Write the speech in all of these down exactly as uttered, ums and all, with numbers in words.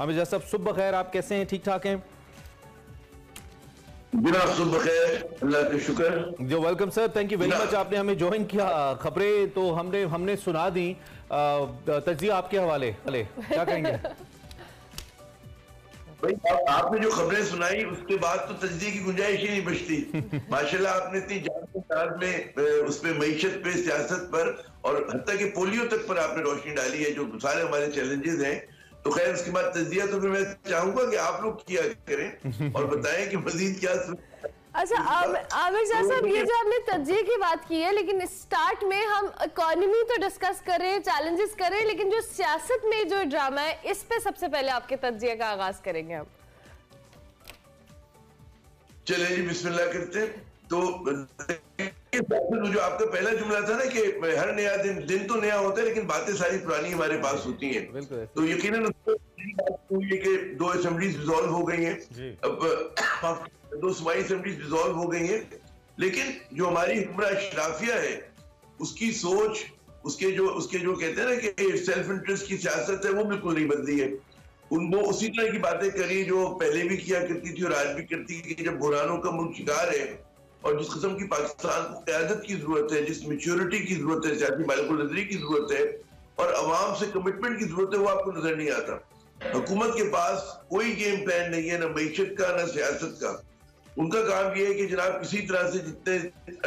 आमिर साहब सुबह खैर, आप कैसे हैं? ठीक ठाक हैं? बिना सुबह खैर, अल्लाह का शुक्र। जो welcome sir, thank you very much, आपने हमें ज्वाइन किया। खबरें तो हमने हमने सुना दी, तजिया आपके हवाले, क्या कहेंगे? भाई आपने जो खबरें सुनाई उसके बाद तो तजदीक की गुंजाइश ही नहीं बचती। माशाल्लाह आपने इतनी जान में उस पर मीशत पे, सियासत पर और हत्ता कि पोलियो तक पर आपने रोशनी डाली है, जो सारे हमारे चैलेंजेस हैं। तो खैर उसके बाद तजदिया तो फिर मैं चाहूंगा कि आप लोग किया करें और बताएं कि मजीद क्या। अच्छा आमिर शाह साहब, ये जो आपने तजिए की बात की है, लेकिन स्टार्ट में हम इकोनॉमी तो डिस्कस करें, चैलेंजेस करें, लेकिन जो सियासत में जो ड्रामा है इस पे सबसे पहले आपके तजिए का आगाज करेंगे हम। चले जी, बिस्मिल्लाह करते। तो जो आपका पहला जुमला था ना कि हर नया दिन दिन तो नया होता है लेकिन बातें सारी पुरानी हमारे पास होती हैं, तो यकीनन कि दो असेंबलीज डिसॉल्व हो गई हैं, अब दो सूबाई असेंबलीज डिसॉल्व हो गई हैं, लेकिन जो हमारी हुक्मरान अशराफिया है उसकी सोच, उसके जो उसके जो कहते हैं ना कि सेल्फ इंटरेस्ट की सियासत है, वो बिल्कुल नहीं बदली है। उनको उसी तरह की बातें करी जो पहले भी किया करती थी और आज भी करती है, कि जब बुरहानों का मुल्क शिकार है और जिस किस्म की पाकिस्तान को क़यादत की जरूरत है, जिस मेच्योरिटी की जरूरत है, सियासी मालिकुल नजरी की जरूरत है और आवाम से कमिटमेंट की जरूरत है, वो आपको नजर नहीं आता। हुकूमत के पास कोई गेम प्लान नहीं है, ना मीशत का ना सियासत का। उनका काम यह है कि जनाब किसी तरह से जितने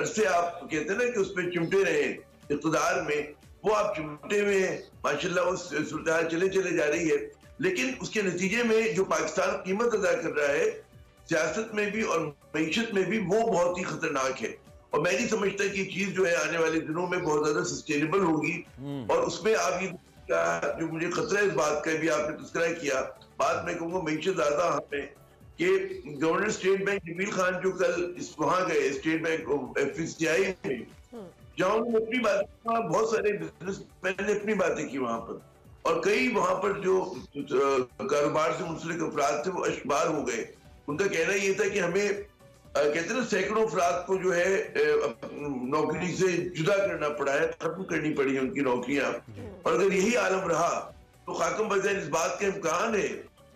अरसे आप कहते हैं ना कि उस पर चिमटे रहे इक़्तिदार में, वो आप चिमटे हुए हैं। माशाल्लाह वो सूरत चले चले जा रही है, लेकिन उसके नतीजे में जो पाकिस्तान कीमत अदा कर रहा है सियासत में भी और मीशत में भी, वो बहुत ही खतरनाक है। और मैं नहीं समझता कि चीज जो है आने वाले दिनों में बहुत ज्यादा सस्टेनेबल होगी। और उसमें आप ये जो मुझे खतरा इस बात का भी आपने तस्करा किया, बाद में कहूँगा मीशत ज्यादा हमें कि governor state bank Jamil Khan जो कल इस वहां गए state bank F C I में, जहां उन्होंने अपनी बातें, बहुत सारे बिजनेसमैन ने अपनी बातें की वहां पर और कई वहां पर जो कारोबार से मुंसलिक अफराद थे वो अशबार हो गए। उनका कहना ये था कि हमें कहते ना सैकड़ों अफराद को जो है नौकरी से जुदा करना पड़ा है, खत्म करनी पड़ी है उनकी नौकरियां। और अगर यही आलम रहा तो खाकम बजाय इस बात का इम्कान है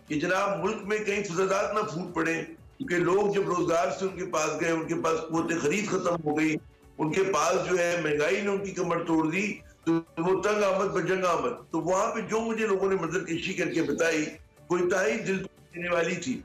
कि जनाब मुल्क में कहीं फसादात ना फूट पड़े, क्योंकि लोग जब रोजगार से उनके पास गए, उनके पास कुव्वत खरीद खत्म हो गई, उनके पास जो है महंगाई ने उनकी कमर तोड़ दी, तो वो तंग आमद बजंग आमद। तो वहां पे जो मुझे लोगों ने मंजरकशी करके बताई वो इंतहाई दिल देने वाली थी।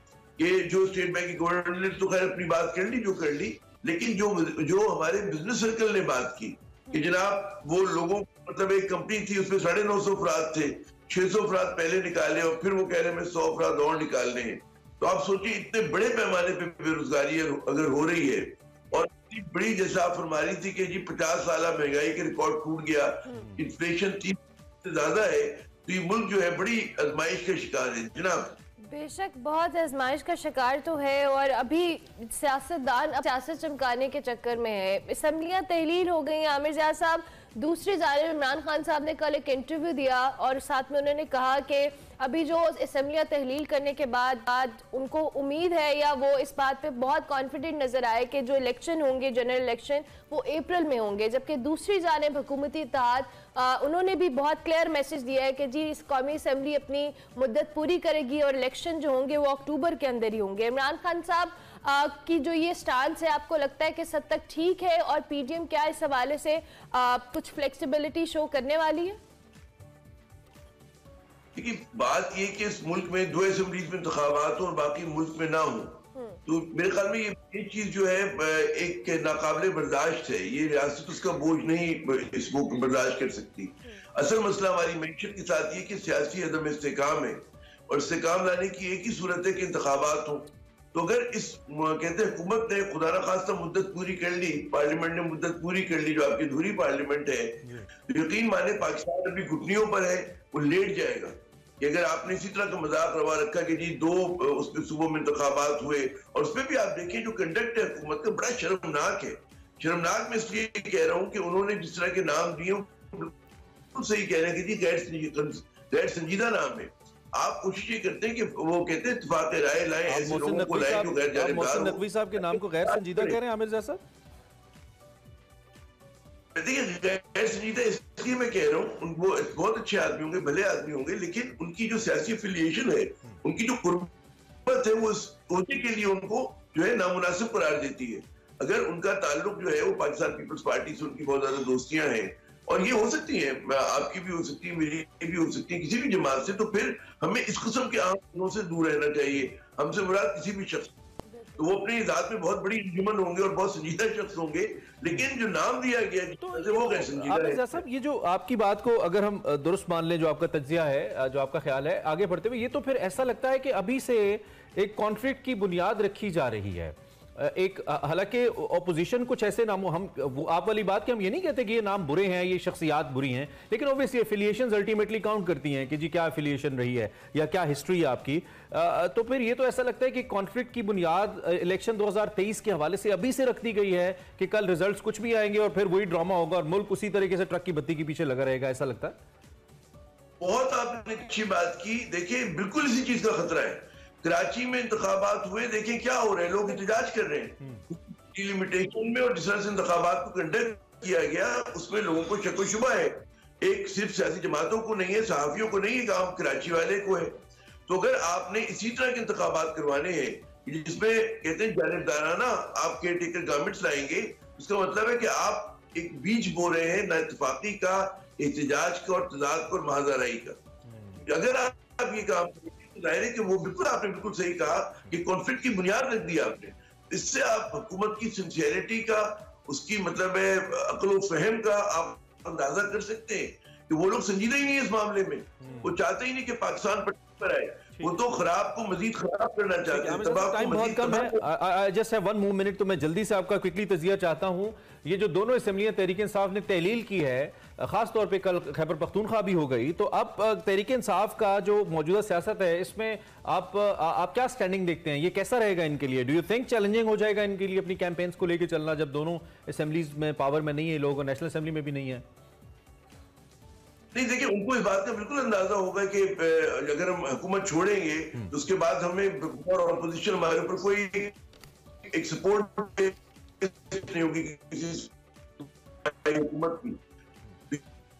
ये जो स्टेट बैंक की गवर्नर ने तो खैर अपनी बात कर ली जो कर ली, लेकिन जो जो हमारे बिजनेस सर्कल ने बात की कि जनाब वो लोगों मतलब एक कंपनी थी उसमें साढ़े नौ सौ अफराद थे, छह सौ अफराद पहले निकाले और फिर वो कह रहे हैं सौ अफराद और निकालने हैं। तो आप सोचिए इतने बड़े पैमाने पे बेरोजगारी अगर हो रही है और इतनी बड़ी, जैसा आप फरमा रही थी कि जी पचास साल महंगाई के रिकॉर्ड टूट गया, इन्फ्लेशन तीन से ज्यादा है, तो ये मुल्क जो है बड़ी आजमाइश का शिकार है जनाब। बेशक बहुत आजमाइश का शिकार तो है और अभी सियासतदान सियासत चमकाने के चक्कर में है, असम्बलियाँ तहलील हो गई हैं। आमिर ज़िया साहब, दूसरी जानब इमरान खान साहब ने कल एक इंटरव्यू दिया और साथ में उन्होंने कहा कि अभी जो असम्बलियाँ तहलील करने के बाद बाद उनको उम्मीद है या वो इस बात पे बहुत कॉन्फिडेंट नज़र आए कि जो इलेक्शन होंगे जनरल इलेक्शन वो अप्रैल में होंगे। जबकि दूसरी जानब हुकूमती इत्तेहाद, उन्होंने भी बहुत क्लियर मैसेज दिया है कि जी इस कौमी असम्बली अपनी मुद्दत पूरी करेगी और इलेक्शन जो होंगे वो अक्टूबर के अंदर ही होंगे। इमरान खान साहब आ, की जो ये स्टांस है, आपको लगता है कि सब तक ठीक है और पी डी एम क्या इस हवाले से आ, कुछ फ्लेक्सिबिलिटी शो करने वाली है? देखिए बात ये कि इस मुल्क में दो असेंबलीज में इंतखाबात हो और बाकी मुल्क में ना हो, तो मेरे ख्याल में ये चीज जो है एक नाकाबिले बर्दाश्त है, ये रियासत उसका बोझ नहीं इसको बर्दाश्त कर सकती। असल मसला हमारी मीशत के साथ ये कि सियासी अदम इस्तेकाम है और इस्तेकाम लाने की एक ही सूरत है कि इंतखाबात हो। तो अगर इस कहते हुकूमत ने खुदा न खास्ता मुद्दत पूरी कर ली, पार्लियामेंट ने मुद्दत पूरी कर ली जो आपकी अधूरी पार्लियामेंट है, तो यकीन माने पाकिस्तान अभी घुटनियों पर है, वो लेट जाएगा। कि अगर आपने इसी तरह का मजाक रवा रखा कि जी दो उसमें सूबों में इंतखाबात हुए, और उसमें भी आप देखिए जो कंडक्ट है हुकूमत का बड़ा शर्मनाक है। शर्मनाक में इसलिए कह रहा हूँ कि उन्होंने जिस तरह के नाम दिए बिल्कुल सही कह रहे हैं कि जी गैर गैर संजीदा नाम है। आप कोशिश ये करते हैं कि वो कहते हैं इत्तेफाक राय लाएं, ऐसे लोगों को लाएं जो गैर जानेबदार हो। नकवी साहब के नाम को गैर संजीदा कह रहे हैं आमिर ज़िया साहब? देखिए गैर संजीदा इस इसलिए मैं कह रहा हूँ वो बहुत अच्छे आदमी होंगे, भले आदमी होंगे, लेकिन उनकी जो सियासी एफिलिएशन है, उनकी जो कुर्बत है, वो सोचे के लिए उनको जो है नामुनासिब करार देती है। अगर उनका ताल्लुक जो है वो पाकिस्तान पीपल्स पार्टी से, उनकी बहुत ज्यादा दोस्तियां हैं, और ये हो सकती है, आपकी भी हो सकती है, मेरी भी हो सकती है, किसी भी जमात से, तो फिर हमें इस किस्म के आमों से दूर रहना चाहिए। हमसे मुराद किसी भी शख्स, तो वो अपने इजाद में बहुत बड़ी ह्यूमन होंगे और बहुत संजीदा शख्स होंगे, लेकिन जो नाम दिया गया तो वो गैर संजीदा है। ये जो आपकी बात को अगर हम दुरुस्त मान लें, जो आपका तज्जिया है, जो आपका ख्याल है, आगे बढ़ते हुए, ये तो फिर ऐसा लगता है कि अभी से एक कॉन्फ्लिक्ट की बुनियाद रखी जा रही है। एक हालांकि ओपोजिशन कुछ ऐसे नाम, हम वो आप वाली बात कि हम ये नहीं कहते कि ये नाम बुरे हैं, ये शख्सियात बुरी हैं, लेकिन ऑब्वियसली एफिलिएशंस अल्टीमेटली काउंट करती हैं कि जी क्या एफिलिएशन रही है या क्या हिस्ट्री है आपकी। तो फिर ये तो ऐसा लगता है कि कॉन्फ्लिक्ट की बुनियाद इलेक्शन दो हज़ार तेईस के हवाले से अभी से रख दी गई है कि कल रिजल्ट कुछ भी आएंगे और फिर वही ड्रामा होगा और मुल्क उसी तरीके से ट्रक की बत्ती के पीछे लगा रहेगा, ऐसा लगता है। बहुत आपने अच्छी बात की। देखिए, बिल्कुल इसी चीज का खतरा है। कराची में इंतखाबात हुए, देखें क्या हो रहा है, लोग एहतजाज कर रहे हैं। डिलिमिटेशन में और जिस तरह से इंतखाबात को कंडक्ट किया गया, उसमें लोगों को शक व शुबा है। एक सिर्फ सियासी जमातों को नहीं है, सहाफियों को नहीं है, काम कराची वाले को है। तो अगर आपने इसी तरह के इंतखाबात करवाने हैं जिसमें कहते हैं जानिबदाराना आप केयर टेकर गवर्नमेंट्स लाएंगे, उसका मतलब है कि आप एक बीज बो रहे हैं ना इतफाकी का, एहतजाज का और तजाद का और महाजराई का। अगर आप ये काम जाहिर है कि वो बिल्कुल, आपने बिल्कुल सही कहा कि कॉन्फ्लिक्ट की बुनियाद रख दी आपने। इससे आप हुकूमत की सिंसियरिटी का, उसकी मतलब है अक्ल फहम का, आप अंदाजा कर सकते हैं कि वो लोग संजीदा ही नहीं है इस मामले में। वो चाहते ही नहीं कि पाकिस्तान पर आए, वो तो खराब को मजीद खराब करना चाहते हैं। जल्दी से आपका क्विकली तजिया चाहता हूँ। ये जो दोनों असम्बलियां तहरीक इंसाफ ने तहलील की है, खास तौर पे कल खैबर पख्तूनख्वा भी हो गई, तो अब तहरीक इंसाफ का जो मौजूदा सियासत है, इसमें आप आप क्या स्टैंडिंग देखते हैं? ये कैसा रहेगा इनके लिए? डू यू थिंक चैलेंजिंग हो जाएगा इनके लिए अपनी कैंपेन्स को लेकर चलना, जब दोनों असम्बलीज में पावर में नहीं है लोग और नेशनल असम्बली में भी नहीं है? नहीं, देखिए, उनको इस बात का बिल्कुल अंदाजा होगा कि अगर हम हुकूमत छोड़ेंगे तो उसके बाद हमें और अपोजिशन हमारे ऊपर कोई एक सपोर्ट नहीं होगी किसी हुकूमत की।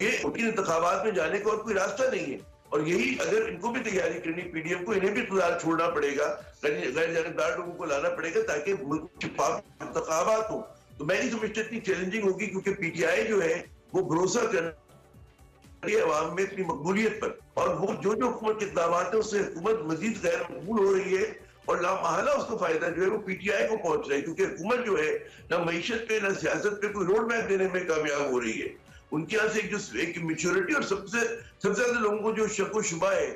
ये उनके इंतखाबात में जाने का और कोई रास्ता नहीं है, और यही अगर इनको भी तैयारी करनी, पीडीएम को, इन्हें भी इख्तियार छोड़ना पड़ेगा, गैर जानबदार लोगों को लाना पड़ेगा ताकि मुल्क के पास इंतखाबात हो। तो मैं नहीं समझता इतनी चैलेंजिंग होगी, क्योंकि पीटीआई जो है वो भरोसा कर अवाम में अपनी मकबूलियत पर, और वो जो जो हुकूमत के इक़दाम हैं उससे हुकूमत मज़ीद गैर मकबूल हो रही है, और लामहला उसका फायदा जो है वो पीटीआई को पहुंच रहा है, क्योंकि हुकूमत जो है ना मईशत पे ना सियासत पे कोई रोड मैप देने में कामयाब हो रही है। उनके यहाँ से एक जो एक मेच्योरिटी और सबसे सबसे ज्यादा लोगों को जो शक व शुबा है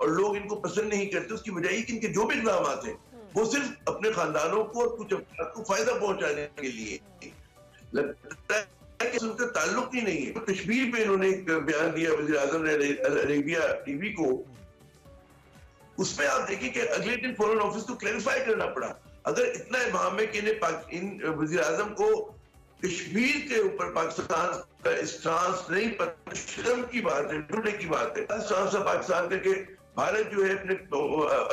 और लोग इनको पसंद नहीं करते, उसकी वजह ये कि इनके जो भी इक़दाम हैं वो सिर्फ अपने खानदानों को और कुछ अफराद को फायदा पहुंचाने के लिए लगता है कि उनका ताल्लुक ही नहीं है। तो कश्मीर पे इन्होंने एक बयान दिया वज़ीर आज़म ने अरेबिया टीवी को, उसमें आप देखिए कि अगले दिन फॉरेन ऑफिस को क्लैरिफाई करना पड़ा। अगर इतना इबाम है कि इन वज़ीर आज़म को कश्मीर के ऊपर पाकिस्तान का स्टांस नहीं पता, शर्म की बात है, डरने की बात है। पाकिस्तान करके भारत जो है अपने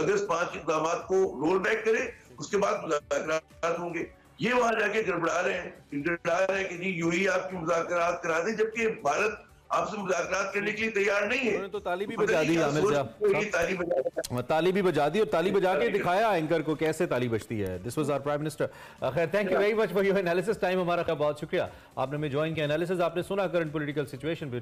अगस्त पांच इकदाम को रोल बैक करे, उसके बाद मुज़ाकरात होंगे। ये वहां जाके गड़बड़ा रहे हैं, गड़बड़ा रहे हैं कि जी यूएई आपकी मुज़ाकरात करा दे, जबकि भारत आपसे मुज़ाकरात करने के लिए तैयार नहीं है। तो ताली भी बजा दी, आमिर साहब ताली भी बजा दी, और ताली बजा के दिखाया एंकर को कैसे ताली बजती है। This was our prime minister. खैर, thank you very much for your analysis time, हमारा बहुत शुक्रिया, आपने हमें ज्वाइन किया। एनालिसिस आपने सुना करंट पॉलिटिकल सिचुएशन।